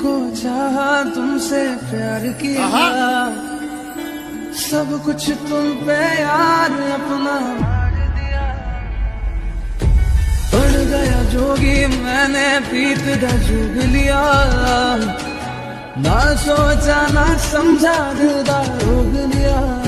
को चाहा, तुमसे प्यार किया, सब कुछ तुम पे यार अपना मार दिया। पड़ गया जोगी मैंने, पीत का जोग लिया, ना सोचा ना समझा दिल का रोग लिया।